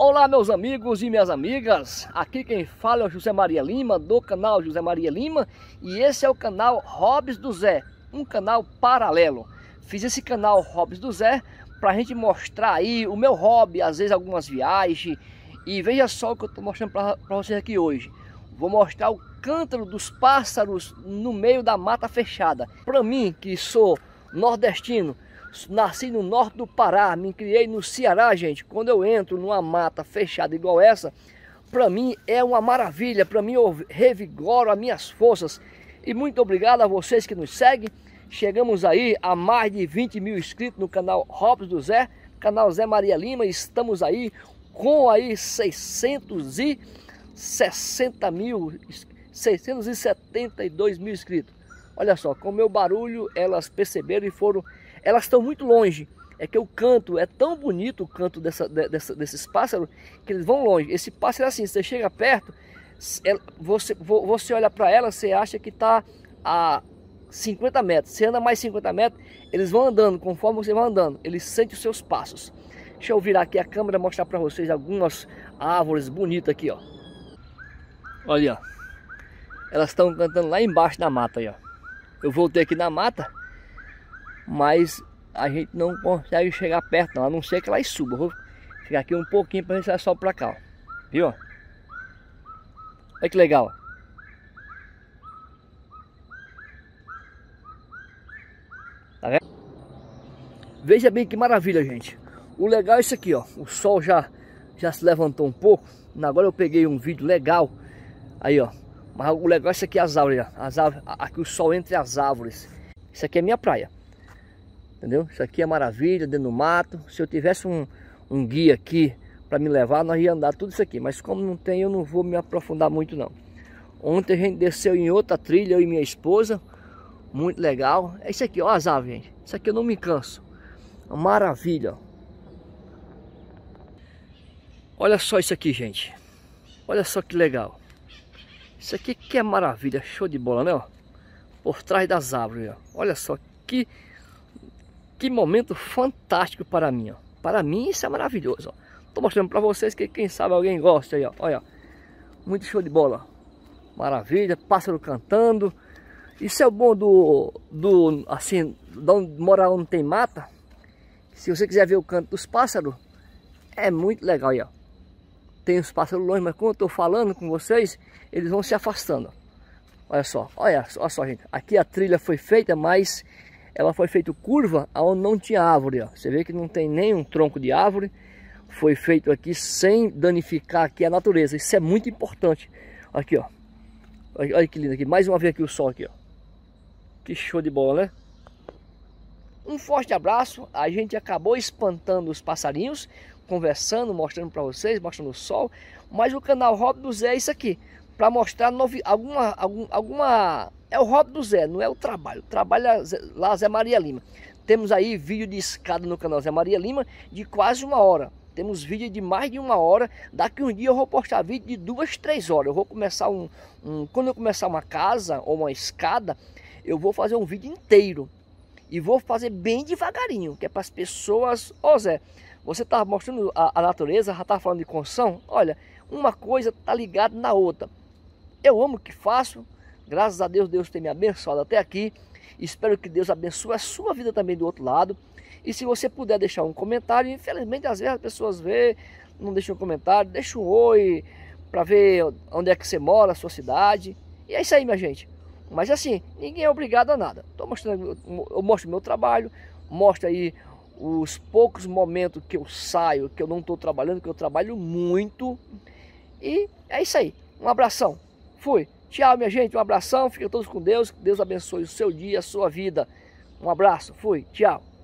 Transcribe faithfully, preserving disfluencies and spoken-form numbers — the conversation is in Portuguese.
Olá meus amigos e minhas amigas, aqui quem fala é o José Maria Lima, do canal José Maria Lima, e esse é o canal Hobbies do Zé, um canal paralelo. Fiz esse canal Hobbies do Zé para a gente mostrar aí o meu hobby, às vezes algumas viagens, e veja só o que eu estou mostrando para vocês aqui hoje. Vou mostrar o cântaro dos pássaros no meio da mata fechada. Para mim, que sou nordestino, nasci no norte do Pará, me criei no Ceará, gente. Quando eu entro numa mata fechada igual essa, para mim é uma maravilha. Para mim eu revigoro as minhas forças. E muito obrigado a vocês que nos seguem. Chegamos aí a mais de vinte mil inscritos no canal Hobbies do Zé, canal Zé Maria Lima. Estamos aí com aí seiscentos e sessenta mil, seiscentos e setenta e dois mil inscritos. Olha só, com o meu barulho elas perceberam e foram... Elas estão muito longe, é que o canto é tão bonito, o canto dessa, dessa, desses pássaros, que eles vão longe. Esse pássaro é assim, você chega perto, você, você olha para ela, você acha que está a cinquenta metros, você anda mais cinquenta metros, eles vão andando, conforme você vai andando, eles sentem os seus passos. Deixa eu virar aqui a câmera e mostrar para vocês algumas árvores bonitas aqui, ó. Olha, elas estão cantando lá embaixo na mata, aí, ó. Eu voltei aqui na mata, mas a gente não consegue chegar perto não, a não ser que elas subam. Vou ficar aqui um pouquinho para ver se elas sobem para cá, ó. Viu? Olha que legal, ó. Tá vendo? Veja bem que maravilha, gente. O legal é isso aqui, ó. O sol já, já se levantou um pouco. Agora eu peguei um vídeo legal aí, ó. Mas o legal é isso aqui, as árvores, ó. As árvores, aqui o sol entre as árvores. Isso aqui é minha praia. Entendeu? Isso aqui é maravilha, dentro do mato. Se eu tivesse um, um guia aqui para me levar, nós ia andar tudo isso aqui. Mas como não tem, eu não vou me aprofundar muito não. Ontem a gente desceu em outra trilha, eu e minha esposa. Muito legal. É isso aqui, ó, as aves, gente. Isso aqui eu não me canso. Maravilha. Olha só isso aqui, gente. Olha só que legal. Isso aqui que é maravilha. Show de bola, né? Ó? Por trás das árvores. Ó. Olha só que... Que momento fantástico para mim, ó. Para mim isso é maravilhoso, ó. Tô mostrando para vocês que quem sabe alguém gosta aí, ó. Olha, muito show de bola. Maravilha, pássaro cantando. Isso é o bom do, do assim, de onde morar onde tem mata. Se você quiser ver o canto dos pássaros, é muito legal aí, ó. Tem os pássaros longe, mas quando eu tô falando com vocês, eles vão se afastando. Olha só, olha, olha só, gente. Aqui a trilha foi feita, mas... Ela foi feita curva onde não tinha árvore, ó. Você vê que não tem nenhum tronco de árvore. Foi feito aqui sem danificar aqui a natureza. Isso é muito importante. Aqui, ó. Olha, olha que lindo aqui. Mais uma vez aqui o sol aqui, ó. Que show de bola, né? Um forte abraço. A gente acabou espantando os passarinhos, conversando, mostrando para vocês, mostrando o sol. Mas o canal Hobbies do Zé é isso aqui. Para mostrar novi... alguma, algum, alguma... É o hobby do Zé, não é o trabalho. O trabalho é lá Zé Maria Lima. Temos aí vídeo de escada no canal Zé Maria Lima de quase uma hora. Temos vídeo de mais de uma hora. Daqui um dia eu vou postar vídeo de duas, três horas. Eu vou começar um... um... Quando eu começar uma casa ou uma escada, eu vou fazer um vídeo inteiro. E vou fazer bem devagarinho, que é para as pessoas... Ô oh, Zé, você tá mostrando a, a natureza, já tá falando de construção? Olha, uma coisa tá ligada na outra. Eu amo o que faço, graças a Deus, Deus tem me abençoado até aqui. Espero que Deus abençoe a sua vida também do outro lado. E se você puder deixar um comentário, infelizmente às vezes as pessoas vê, não deixam um comentário, deixa um oi para ver onde é que você mora, a sua cidade. E é isso aí, minha gente. Mas assim, ninguém é obrigado a nada. Tô mostrando, eu mostro o meu trabalho, mostro aí os poucos momentos que eu saio, que eu não estou trabalhando, que eu trabalho muito. E é isso aí. Um abração. Fui. Tchau, minha gente. Um abração. Fiquem todos com Deus. Que Deus abençoe o seu dia, a sua vida. Um abraço. Fui. Tchau.